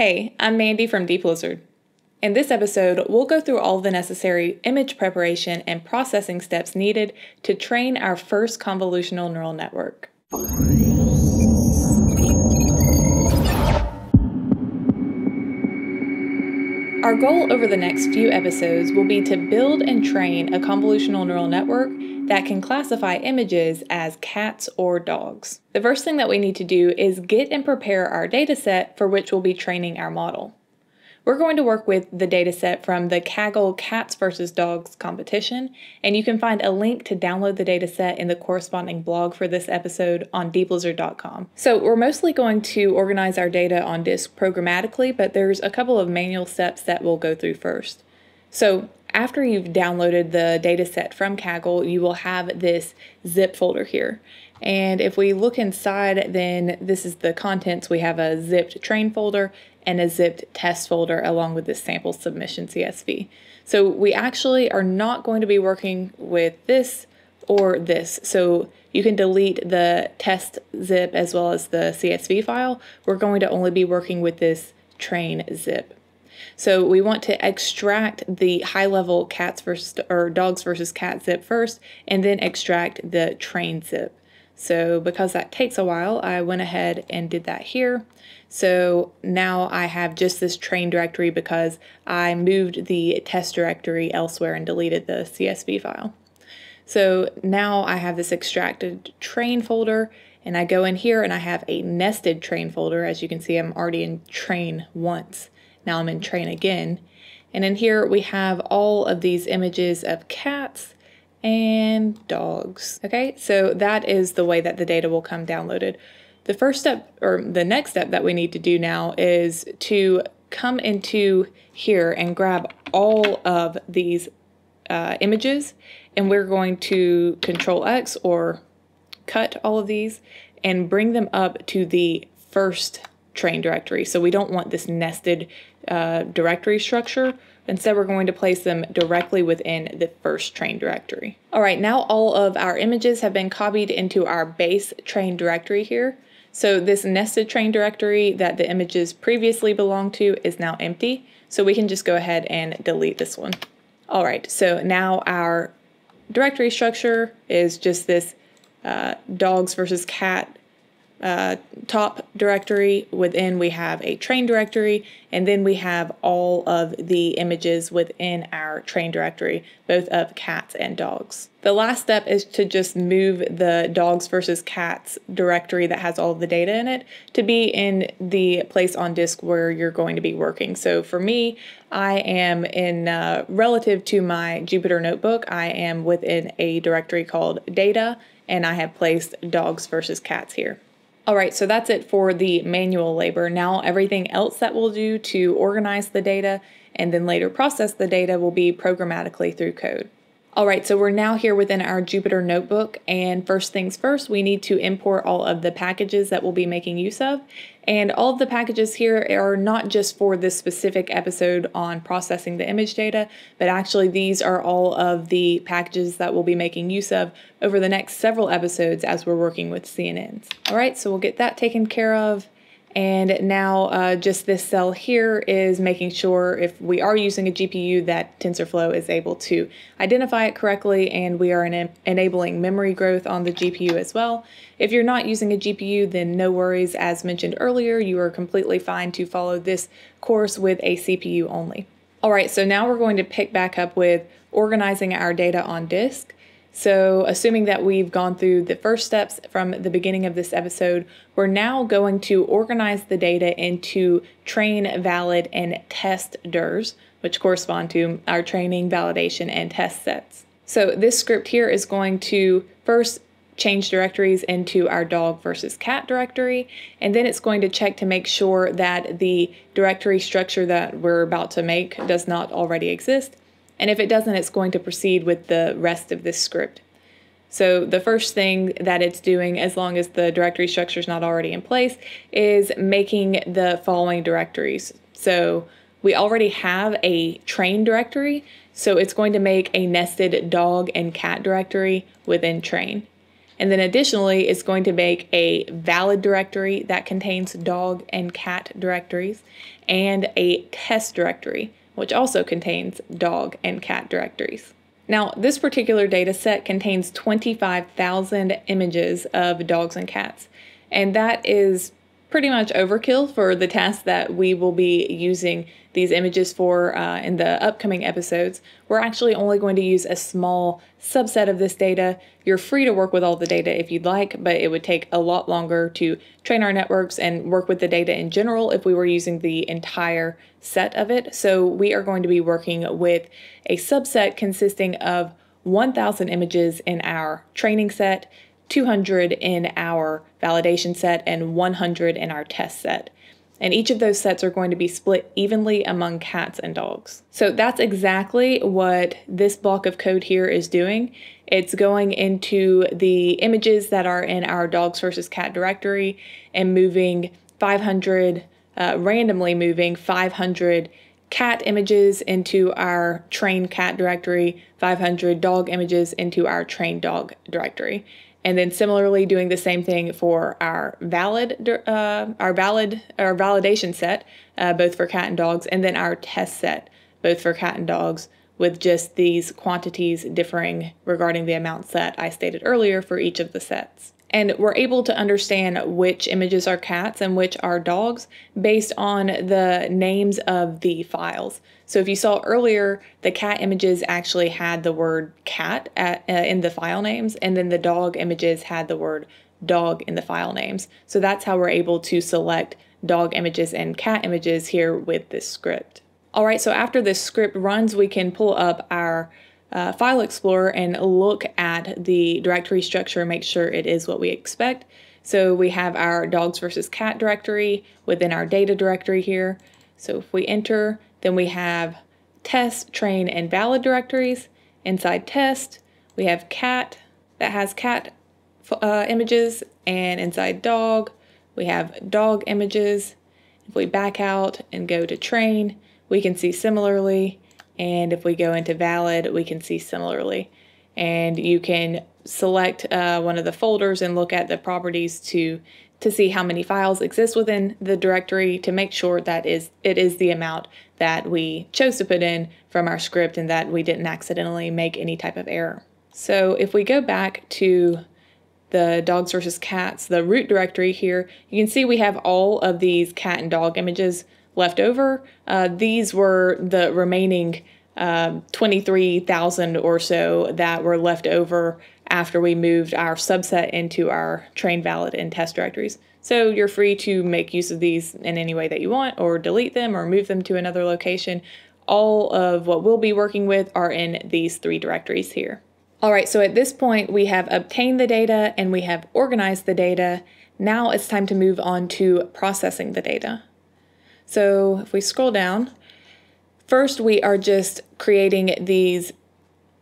Hey, I'm Mandy from DeepLizard. In this episode, we'll go through all the necessary image preparation and processing steps needed to train our first convolutional neural network. Our goal over the next few episodes will be to build and train a convolutional neural network that can classify images as cats or dogs. The first thing that we need to do is get and prepare our dataset for which we'll be training our model. We're going to work with the dataset from the Kaggle Cats vs. Dogs competition, and you can find a link to download the dataset in the corresponding blog for this episode on deeplizard.com. So we're mostly going to organize our data on disk programmatically, but there's a couple of manual steps that we'll go through first. So after you've downloaded the dataset from Kaggle, you will have this zip folder here. And if we look inside, then this is the contents. We have a zipped train folder and a zipped test folder along with this sample submission CSV. So we actually are not going to be working with this or this. So you can delete the test zip as well as the CSV file. We're going to only be working with this train zip. So we want to extract the high-level dogs versus cat zip first, and then extract the train zip. So because that takes a while, I went ahead and did that here. So now I have just this train directory because I moved the test directory elsewhere and deleted the CSV file. So now I have this extracted train folder, and I go in here and I have a nested train folder. As you can see, I'm already in train once. Now I'm in train again. And in here we have all of these images of cats and dogs. Okay, so that is the way that the data will come downloaded. The first step, or the next step that we need to do now, is to come into here and grab all of these images, and we're going to Control X or cut all of these and bring them up to the first train directory. So we don't want this nested directory structure. Instead, we're going to place them directly within the first train directory. All right, now all of our images have been copied into our base train directory here. So this nested train directory that the images previously belonged to is now empty. So we can just go ahead and delete this one. All right, so now our directory structure is just this dogs versus cat top directory. Within we have a train directory, and then we have all of the images within our train directory, both of cats and dogs. The last step is to just move the dogs versus cats directory that has all of the data in it to be in the place on disk where you're going to be working. So for me, I am in relative to my Jupyter notebook, I am within a directory called data, and I have placed dogs versus cats here. All right, so that's it for the manual labor. Now everything else that we'll do to organize the data and then later process the data will be programmatically through code. All right, so we're now here within our Jupyter notebook, and first things first, we need to import all of the packages that we'll be making use of. And all of the packages here are not just for this specific episode on processing the image data, but actually these are all of the packages that we'll be making use of over the next several episodes as we're working with CNNs. All right, so we'll get that taken care of. And now just this cell here is making sure, if we are using a GPU, that TensorFlow is able to identify it correctly, and we are enabling memory growth on the GPU as well. If you're not using a GPU, then no worries. As mentioned earlier, you are completely fine to follow this course with a CPU only. All right, so now we're going to pick back up with organizing our data on disk. So assuming that we've gone through the first steps from the beginning of this episode, we're now going to organize the data into train, valid, and test DIRs, which correspond to our training, validation, and test sets. So this script here is going to first change directories into our dog versus cat directory, and then it's going to check to make sure that the directory structure that we're about to make does not already exist. And if it doesn't, it's going to proceed with the rest of this script. So the first thing that it's doing, as long as the directory structure is not already in place, is making the following directories. So we already have a train directory, so it's going to make a nested dog and cat directory within train. And then additionally, it's going to make a valid directory that contains dog and cat directories and a test directory, which also contains dog and cat directories. Now, this particular data set contains 25,000 images of dogs and cats, and that is pretty much overkill for the task that we will be using these images for in the upcoming episodes. We're actually only going to use a small subset of this data. You're free to work with all the data if you'd like, but it would take a lot longer to train our networks and work with the data in general if we were using the entire set of it. So we are going to be working with a subset consisting of 1,000 images in our training set, 200 in our validation set, and 100 in our test set. And each of those sets are going to be split evenly among cats and dogs. So that's exactly what this block of code here is doing. It's going into the images that are in our dogs versus cat directory and moving 500, randomly moving 500 cat images into our trained cat directory, 500 dog images into our trained dog directory. And then similarly doing the same thing for our validation set, both for cat and dogs, and then our test set, both for cat and dogs, with just these quantities differing regarding the amounts that I stated earlier for each of the sets. And we're able to understand which images are cats and which are dogs based on the names of the files. So if you saw earlier, the cat images actually had the word cat in the file names, and then the dog images had the word dog in the file names. So that's how we're able to select dog images and cat images here with this script. All right, so after this script runs, we can pull up our File Explorer and look at the directory structure and make sure it is what we expect. So we have our dogs versus cat directory within our data directory here. So if we enter, then we have test, train, and valid directories. Inside test, we have cat that has cat images, and inside dog, we have dog images. If we back out and go to train, we can see similarly. And if we go into valid, we can see similarly. And you can select one of the folders and look at the properties to see how many files exist within the directory to make sure that it is the amount that we chose to put in from our script and that we didn't accidentally make any type of error. So if we go back to the dogs versus cats, the root directory here, you can see we have all of these cat and dog images left over. These were the remaining 23,000 or so that were left over after we moved our subset into our train, valid, and test directories. So you're free to make use of these in any way that you want, or delete them or move them to another location. All of what we'll be working with are in these three directories here. All right, so at this point we have obtained the data and we have organized the data. Now it's time to move on to processing the data. So if we scroll down, first we are just creating these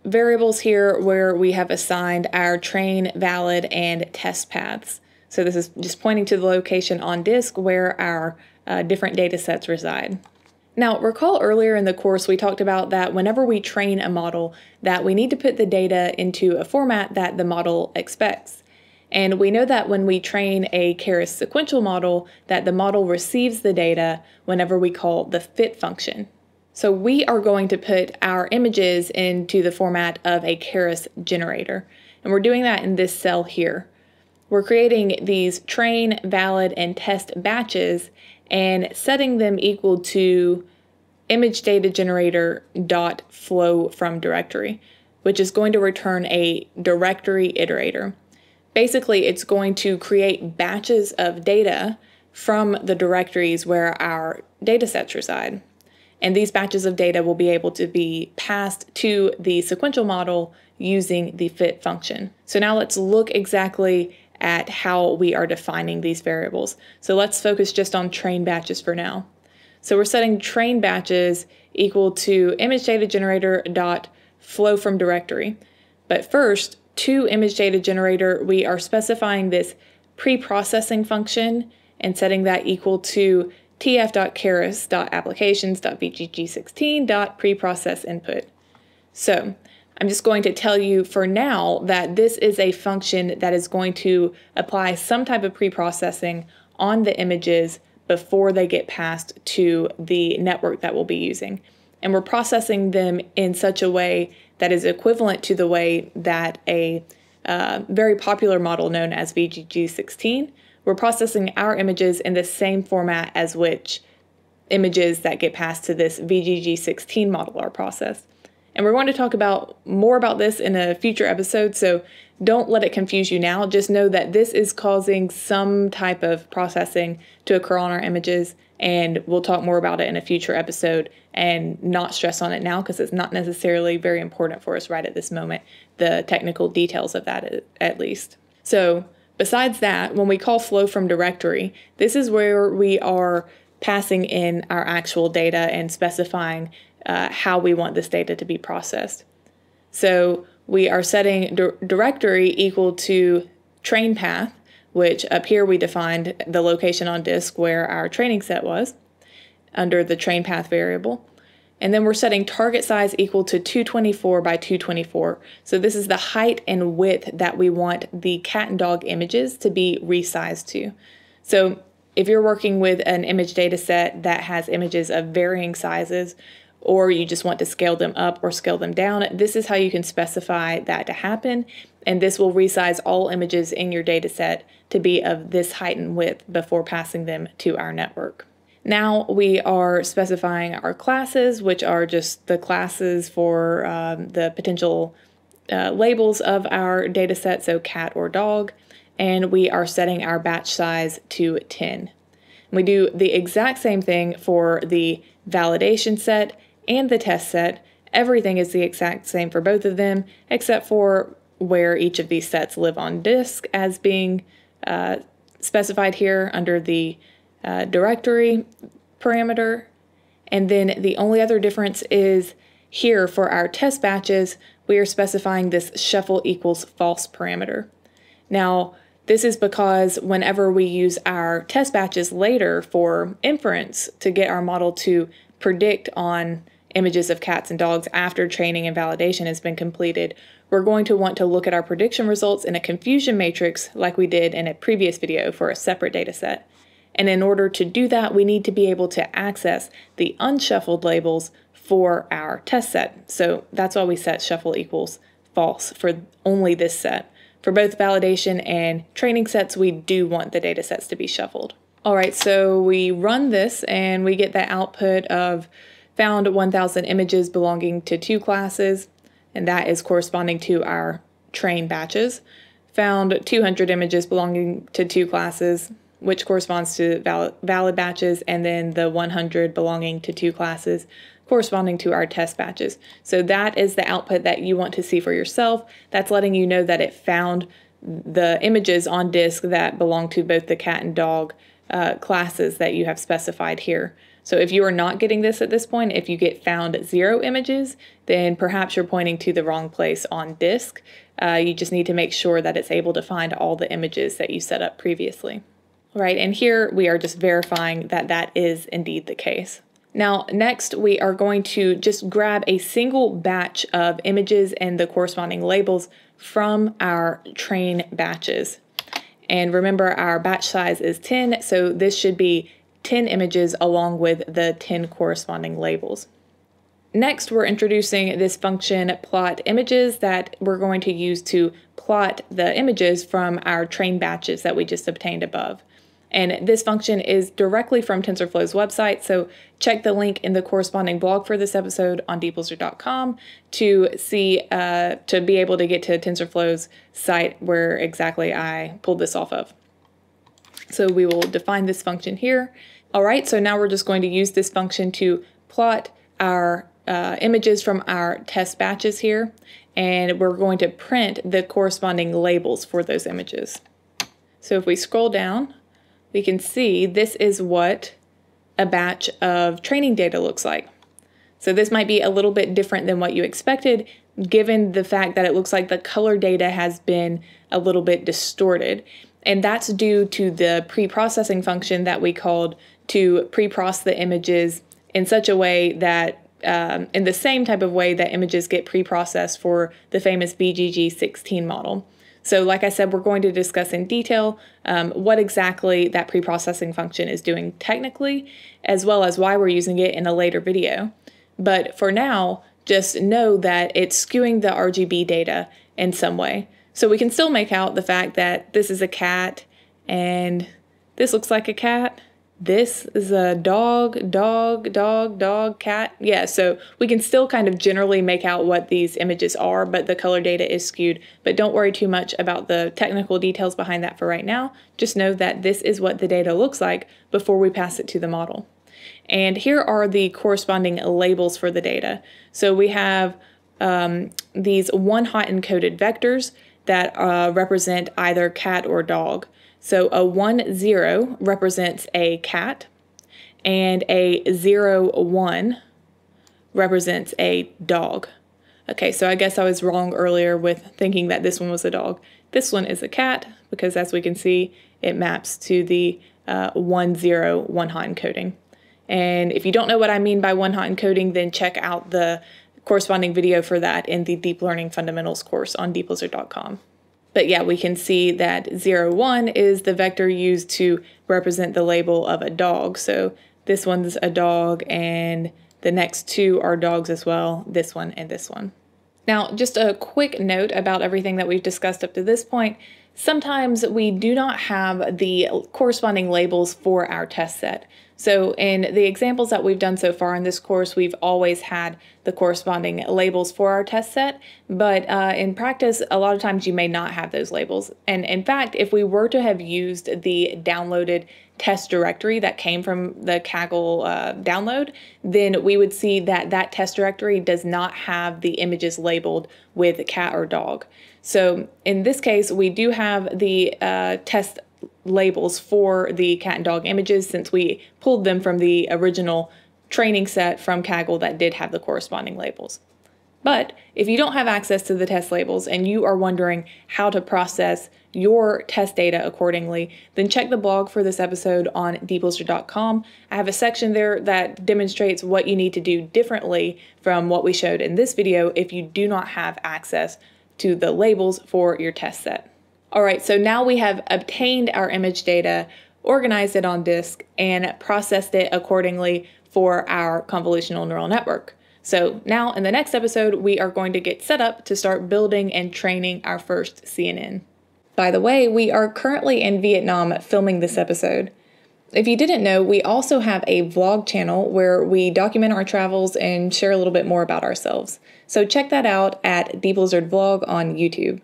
variables here where we have assigned our train, valid, and test paths. So this is just pointing to the location on disk where our different data sets reside. Now, recall earlier in the course we talked about that whenever we train a model that we need to put the data into a format that the model expects. And we know that when we train a Keras sequential model, that the model receives the data whenever we call the fit function. So we are going to put our images into the format of a Keras generator. And we're doing that in this cell here. We're creating these train, valid, and test batches and setting them equal to ImageDataGenerator.flow from directory, which is going to return a directory iterator. Basically, it's going to create batches of data from the directories where our data sets reside. And these batches of data will be able to be passed to the sequential model using the fit function. So now let's look exactly at how we are defining these variables. So let's focus just on train batches for now. So we're setting train batches equal to ImageDataGenerator.flow from directory. But first, to image data generator, we are specifying this pre-processing function and setting that equal to tf.keras.applications.vgg16.preprocess input. So I'm just going to tell you for now that this is a function that is going to apply some type of pre-processing on the images before they get passed to the network that we'll be using. And we're processing them in such a way that is equivalent to the way that a very popular model known as VGG16. We're processing our images in the same format as which images that get passed to this VGG16 model are processed. And we're going to talk about more about this in a future episode, so don't let it confuse you now. Just know that this is causing some type of processing to occur on our images, and we'll talk more about it in a future episode and not stress on it now because it's not necessarily very important for us right at this moment, the technical details of that at least. So besides that, when we call flow from directory, this is where we are passing in our actual data and specifying how we want this data to be processed. So we are setting directory equal to train path, which up here we defined the location on disk where our training set was under the train path variable. And then we're setting target size equal to 224 by 224. So this is the height and width that we want the cat and dog images to be resized to. So if you're working with an image data set that has images of varying sizes, or you just want to scale them up or scale them down, this is how you can specify that to happen. And this will resize all images in your data set to be of this height and width before passing them to our network. Now we are specifying our classes, which are just the classes for the potential labels of our data set, so cat or dog, and we are setting our batch size to 10. We do the exact same thing for the validation set and the test set. Everything is the exact same for both of them, except for where each of these sets live on disk as being specified here under the directory parameter. And then the only other difference is here for our test batches, we are specifying this shuffle equals false parameter. Now, this is because whenever we use our test batches later for inference to get our model to predict on images of cats and dogs after training and validation has been completed, we're going to want to look at our prediction results in a confusion matrix like we did in a previous video for a separate data set. And in order to do that, we need to be able to access the unshuffled labels for our test set. So that's why we set shuffle equals false for only this set. For both validation and training sets, we do want the data sets to be shuffled. All right, so we run this and we get the output of found 1,000 images belonging to two classes, and that is corresponding to our train batches. Found 200 images belonging to two classes, which corresponds to valid batches, and then the 100 belonging to two classes corresponding to our test batches. So that is the output that you want to see for yourself. That's letting you know that it found the images on disk that belong to both the cat and dog classes that you have specified here. So if you are not getting this at this point, if you get found 0 images, then perhaps you're pointing to the wrong place on disk. You just need to make sure that it's able to find all the images that you set up previously. All right, and here we are just verifying that that is indeed the case. Now, next we are going to just grab a single batch of images and the corresponding labels from our train batches. And remember, our batch size is 10, so this should be 10 images along with the 10 corresponding labels. Next, we're introducing this function plot images that we're going to use to plot the images from our train batches that we just obtained above. And this function is directly from TensorFlow's website, so check the link in the corresponding blog for this episode on deeplizard.com to see to be able to get to TensorFlow's site where exactly I pulled this off of. So we will define this function here. All right, so now we're just going to use this function to plot our images from our test batches here, and we're going to print the corresponding labels for those images. So if we scroll down, we can see this is what a batch of training data looks like. So this might be a little bit different than what you expected, given the fact that it looks like the color data has been a little bit distorted. And that's due to the pre-processing function that we called to pre-process the images in such a way that in the same type of way that images get pre-processed for the famous VGG16 model. So like I said, we're going to discuss in detail what exactly that pre-processing function is doing technically, as well as why we're using it in a later video. But for now, just know that it's skewing the RGB data in some way. So we can still make out the fact that this is a cat and this looks like a cat. This is a dog, dog, dog, dog, cat. Yeah, so we can still kind of generally make out what these images are, but the color data is skewed. But don't worry too much about the technical details behind that for right now. Just know that this is what the data looks like before we pass it to the model. And here are the corresponding labels for the data. So we have these one-hot encoded vectors that represent either cat or dog. So a 1, 0 represents a cat, and a 0, 1 represents a dog. Okay, so I guess I was wrong earlier with thinking that this one was a dog. This one is a cat because, as we can see, it maps to the 1, 0, 1-hot encoding. And if you don't know what I mean by one-hot encoding, then check out the corresponding video for that in the Deep Learning Fundamentals course on deeplizard.com. But yeah, we can see that 0, 1 is the vector used to represent the label of a dog. So this one's a dog, and the next two are dogs as well, this one and this one. Now, just a quick note about everything that we've discussed up to this point. Sometimes we do not have the corresponding labels for our test set. So in the examples that we've done so far in this course, we've always had the corresponding labels for our test set, but in practice, a lot of times you may not have those labels. And in fact, if we were to have used the downloaded test directory that came from the Kaggle download, then we would see that that test directory does not have the images labeled with cat or dog. So in this case, we do have the test labels for the cat and dog images since we pulled them from the original training set from Kaggle that did have the corresponding labels. But if you don't have access to the test labels and you are wondering how to process your test data accordingly, then check the blog for this episode on deeplizard.com. I have a section there that demonstrates what you need to do differently from what we showed in this video if you do not have access to the labels for your test set. All right, so now we have obtained our image data, organized it on disk, and processed it accordingly for our convolutional neural network. So now in the next episode, we are going to get set up to start building and training our first CNN. By the way, we are currently in Vietnam filming this episode. If you didn't know, we also have a vlog channel where we document our travels and share a little bit more about ourselves. So check that out at DeepLizard Vlog on YouTube.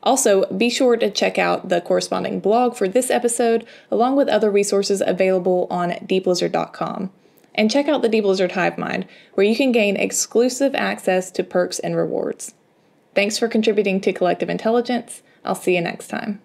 Also, be sure to check out the corresponding blog for this episode, along with other resources available on deeplizard.com. And check out the DeepLizard Hivemind, where you can gain exclusive access to perks and rewards. Thanks for contributing to Collective Intelligence. I'll see you next time.